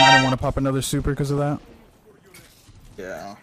I don't want to pop another super because of that. Yeah.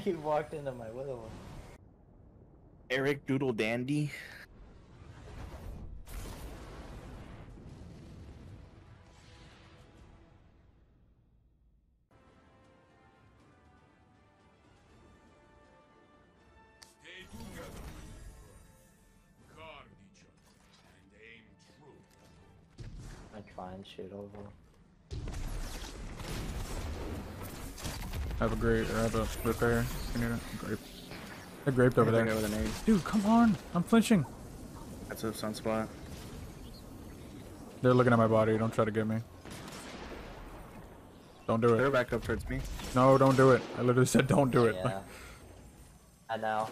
He walked into my Witherhoard. Eric Doodle Dandy. Find shit over. I have a grape, or I have a repair. Grape. I graped over there. Dude, come on! I'm flinching! That's a sunspot. They're looking at my body, don't try to get me. Don't do it. They're back up towards me. No, don't do it. I literally said don't do it. Yeah. I know.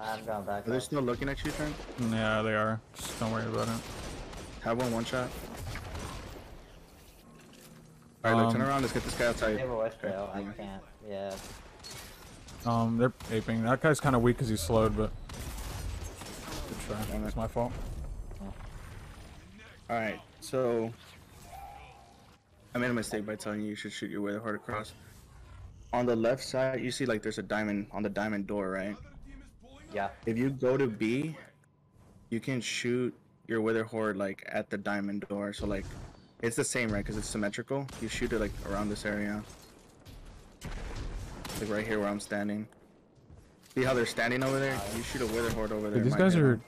I'm going back. Are they still looking at you, Trent? Yeah, they are. Just don't worry about it. Have one shot. Alright, look, turn around. Let's get this guy outside. They have a West Trail. I can't. Yeah. They're aping. That guy's kind of weak because he's slowed, but good try. That's my fault. Oh. Alright, so I made a mistake by telling you should shoot your way hard across. On the left side, you see like there's a diamond on the diamond door, right? Yeah. If you go to B, you can shoot your Witherhoard like at the diamond door. So like, it's the same, right? Because it's symmetrical. You shoot it like around this area, like right here where I'm standing. See how they're standing over there? You shoot a Witherhoard over there. Dude, these guys are.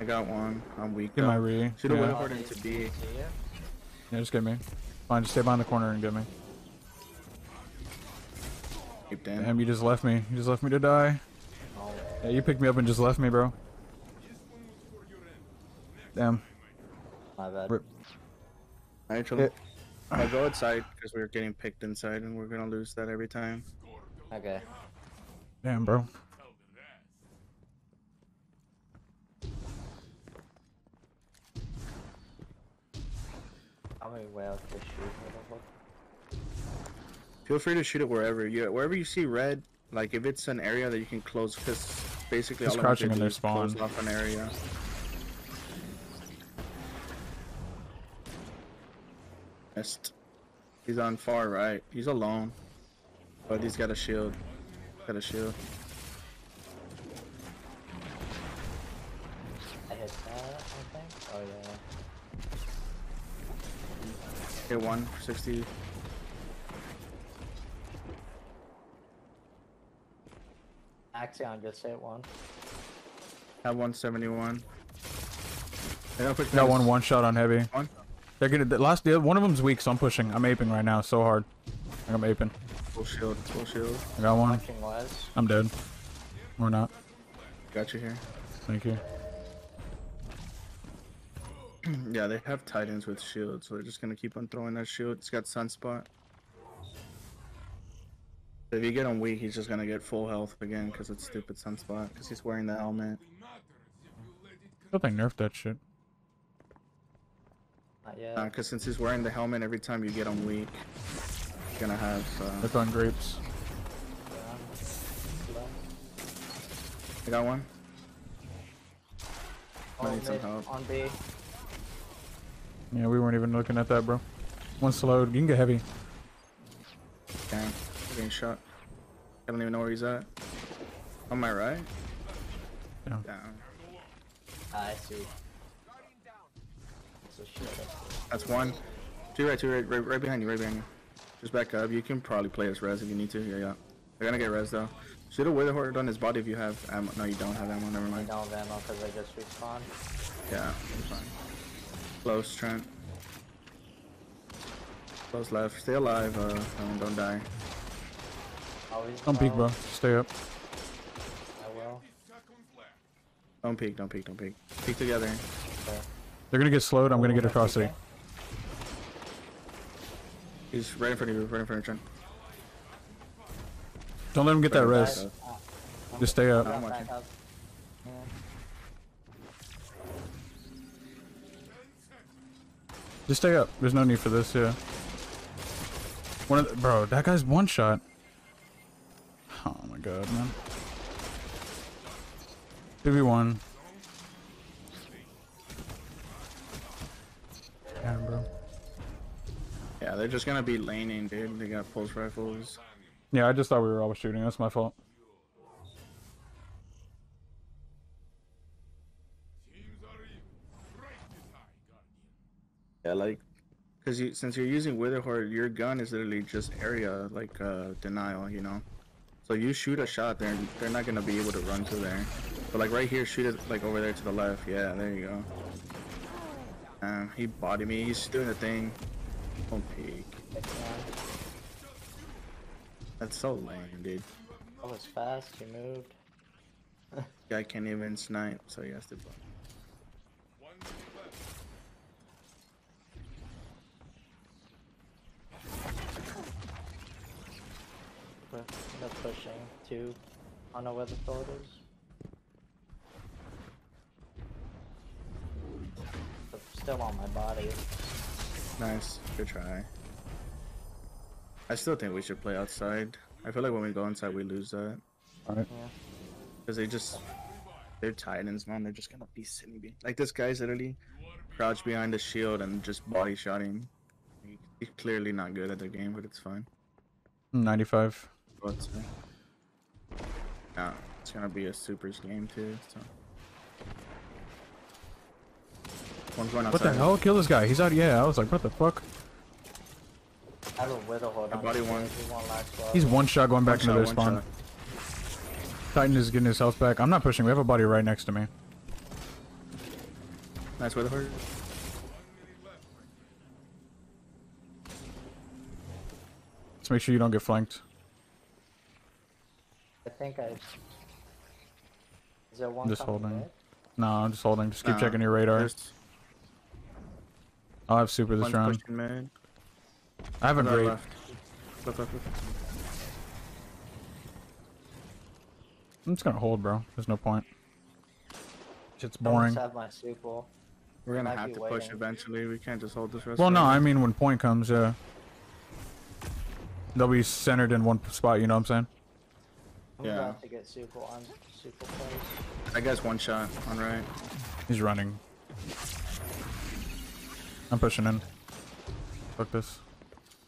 I got one. I'm weak. Get my re. Shoot a Witherhoard into B. Yeah, just get me. Fine, just stay behind the corner and get me. Damn, you just left me. You just left me to die. Yeah, you picked me up and just left me, bro. Damn. My bad. Rip. All right, Trent. I'll go outside because we're getting picked inside and we're gonna lose that every time. Okay. Damn, bro. How many whales to shoot? Feel free to shoot it wherever you see red. Like if it's an area that you can close, because basically all crouching in their spawn close off an area. Missed. He's on far right. He's alone, but he's got a shield. I hit that, I think. Oh yeah. Hit 160. Axion just hit one. At 171. Got one shot on heavy. One? They're gonna one of them's weak, so I'm pushing. I'm aping right now so hard. I'm aping. Full shield, full shield. I got one. I'm dead. Or not. Got you here. Thank you. Yeah, they have Titans with shields, so they're just gonna keep on throwing that shield. It's got sunspot. If you get him weak, he's just gonna get full health again because it's stupid sunspot. Because he's wearing the helmet. I hope they nerfed that shit. Not yet. Because since he's wearing the helmet, every time you get him weak, you're gonna have. That's on grapes. I got one. I need some help. On B. Yeah, we weren't even looking at that, bro. One slowed. You can get heavy. Dang. Getting shot. I don't even know where he's at. On my right? Yeah. Down. I see. That's one. Two right behind you, Just back up. You can probably play as res if you need to. Yeah, yeah. They're gonna get res though. Shoot a Witherhoard on his body if you have ammo. No, you don't have ammo. Never mind. I don't have ammo because I just respawned. Yeah, it's fine. Close, Trent. Close left. Stay alive. Don't die. Don't peek, bro. Stay up. I will. Don't peek, don't peek, don't peek. Peek together. Okay. They're gonna get slowed. I'm gonna get across city. He's right in front of you, right in front of Trent. Don't let him get that res. Just stay up. I'm watching. Yeah. Just stay up. There's no need for this, yeah. One of the, bro, that guy's one shot. Oh my god, man. 2v1. can, bro. Yeah, they're just gonna be laning, dude. They got pulse rifles. Yeah, I just thought we were all shooting. That's my fault. Yeah, like, because you, since you're using Witherhoard, your gun is literally just area, like, denial, you know? So you shoot a shot, they're not gonna be able to run to there. But, like, right here, shoot it, like, over there to the left. Yeah, there you go. He bodied me. He's doing the thing. Don't peek. That's so lame, dude. I was fast. You moved. Guy can't even snipe, so he has to block. They're pushing two. I don't know where the thought is. But still on my body. Nice, good try. I still think we should play outside. I feel like when we go inside, we lose that. Alright. Yeah. Because they just... They're titans, man. They're just gonna be sitting behind. Like, this guy's literally crouched behind the shield and just body-shot him. He's clearly not good at the game, but it's fine. 95. But, yeah, it's gonna be a supers game, too, so... One's going outside. What the hell? Kill this guy. He's out. Yeah, I was like, what the fuck? I have a Witherhoard on body one. He's one shot going back into their spawn. Titan is getting his health back. I'm not pushing. We have a body right next to me. Nice Witherhoard. Let's make sure you don't get flanked. I think I... Is there one? Just holding. No, I'm just holding. Just keep checking your radar. I'll have super this round. I haven't raided. I'm just gonna hold, bro. There's no point. Shit's boring. I have my super. We're gonna have to push eventually. We can't just hold this rest. Well, no, I mean when point comes, yeah. They'll be centered in one spot. You know what I'm saying? I'm about to get super on super place. I guess one shot on right. He's running. I'm pushing in. Fuck this.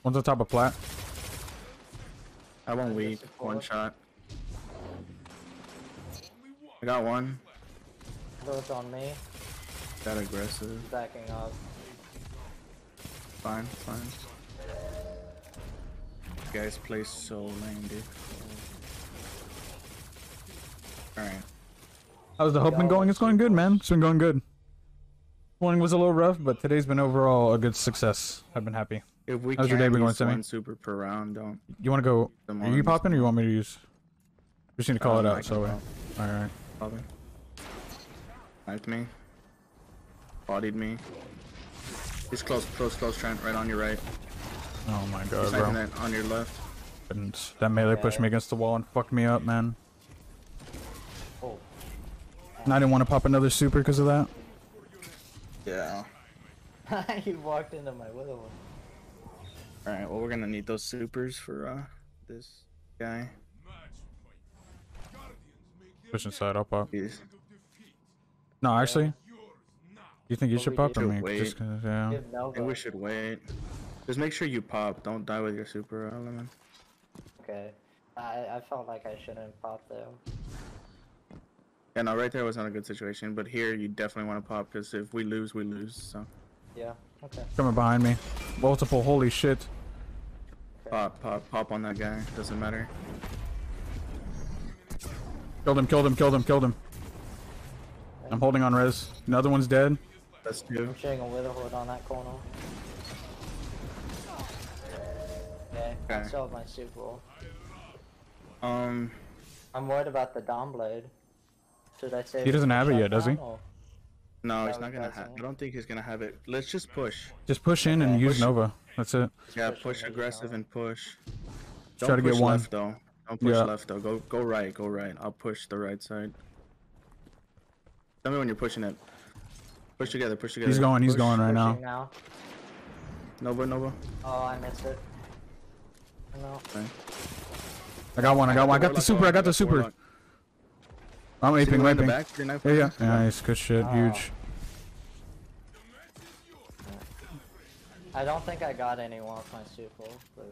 One's on top of plat. I want weak. One shot. I got one. Both on me. That aggressive. Backing up. Fine, fine. You guys play so lame, dude. Alright. How's the hope been going? It's going good, man. It's been going good. Morning was a little rough, but today's been overall a good success. I've been happy. If we How's your day been going, Sammy? Super per round, don't. You want to go? Are you popping, or you want me to use? Just need to call it out. So alright. Popping. Knifed me. Bodied me. He's close, close, close. Trent, right on your right. Oh my god, he's bro. That on your left. And that melee pushed me against the wall and fucked me up, man. Oh. And I didn't want to pop another super because of that. Yeah. He walked into my willow. Alright, well, we're gonna need those supers for this guy. Push inside, I'll pop. Jeez. No, actually. You think you should pop to me? Just cause, yeah. I think we should wait. Just make sure you pop. Don't die with your super element. Okay. I felt like I shouldn't pop though. Yeah, no, right there was not a good situation, but here you definitely want to pop, because if we lose, we lose, so... Yeah, okay. Coming behind me. Multiple, holy shit. Okay. Pop, pop, pop on that guy. Doesn't matter. Killed him, killed him, killed him, killed him. Okay. I'm holding on res. Another one's dead. That's two. I'm shooting a Witherhoard on that corner. Okay, I still have my super. I'm worried about the Dawnblade. Should I say he doesn't have it yet, does he? Or? No, he's not gonna have it. I don't think he's gonna have it. Let's just push. Just push in and use Nova. That's it. Yeah, push aggressive and push. Don't try to get one. Left, though. Don't push left though. Go right, go right. I'll push the right side. Tell me when you're pushing it. Push together, push together. He's going, he's going right now. Nova, Nova. Oh, I missed it. No. Okay. I got one, I got one. I got the super, I got the super. I'm aping, wiping. Yeah, yeah. Nice, good shit, huge. I don't think I got anyone with my super, but...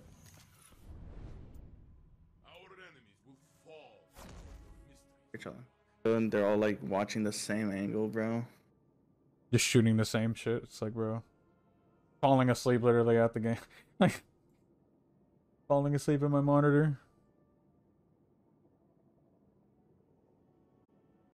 Our enemies will fall for the mystery. And they're all like watching the same angle, bro. Just shooting the same shit. It's like, bro, falling asleep literally at the game. Like falling asleep in my monitor.